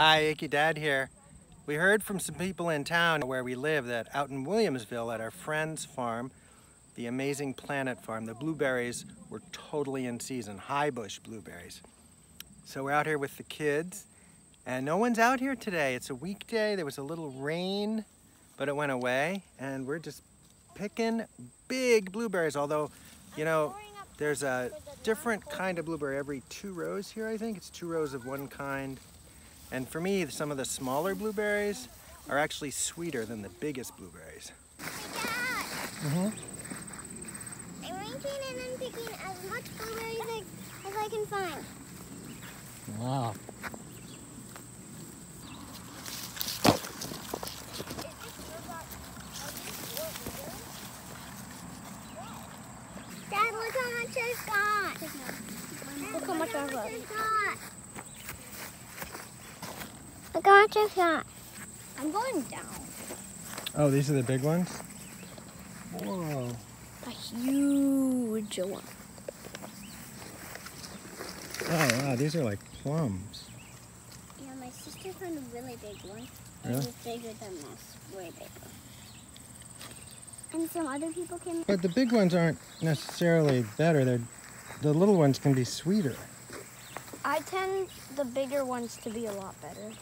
Hi, Achy Dad here. We heard from some people in town where we live that out in Williamsville at our friend's farm, the Amazing Planet Farm, the blueberries were totally in season, high bush blueberries. So we're out here with the kids and no one's out here today. It's a weekday, there was a little rain, but it went away and we're just picking big blueberries, although, you know, there's a different kind of blueberry every 2 rows here, I think. It's 2 rows of one kind. And for me, some of the smaller blueberries are actually sweeter than the biggest blueberries. Oh my God. I'm ranking and I'm picking as much blueberries as I can find. Wow. Look how much I've got. Look how much I've got. I'm going down. Oh, these are the big ones? Whoa. A huge one. Oh, wow, these are like plums. Yeah, my sister found a really big one. Really? It was bigger than this. Way bigger. And some other people can... But the big ones aren't necessarily better. The little ones can be sweeter. I tend the bigger ones to be a lot better.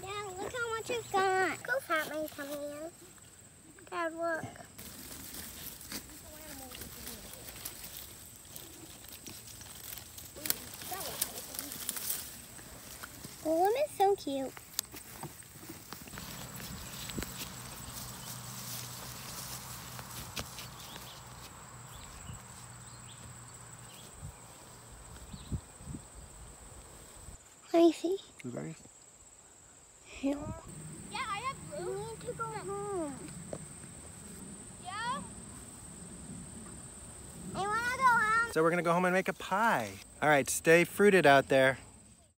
Dad, look how much I've got. Look how fat mine's coming in. Dad, look. The one is so cute. Let me see. Blueberries? Yeah. Yeah, I have room. We need to go home. Yeah? I want to go home. So we're going to go home and make a pie. All right, stay fruited out there.